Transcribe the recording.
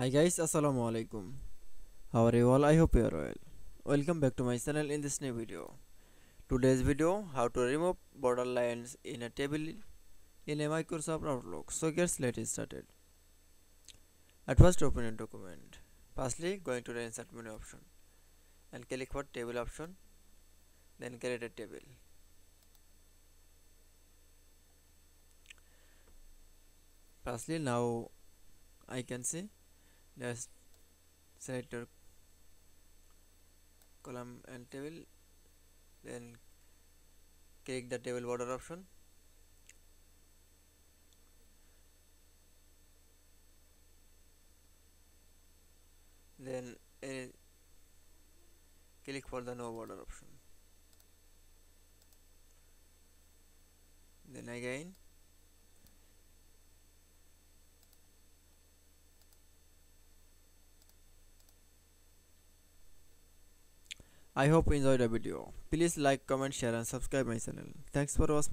Hi guys, assalamu alaikum. How are you all? I hope you are well. Welcome back to my channel. In this new video, today's video, how to remove borderlines in a table in a Microsoft Outlook. So guys, let's get started. At first, open a document. Firstly, going to the insert menu option and click for table option, then create a table. Firstly, now I can see just select your column and table, then click the table border option, then click for the no border option, then again I hope you enjoyed the video. Please like, comment, share and subscribe my channel. Thanks for watching.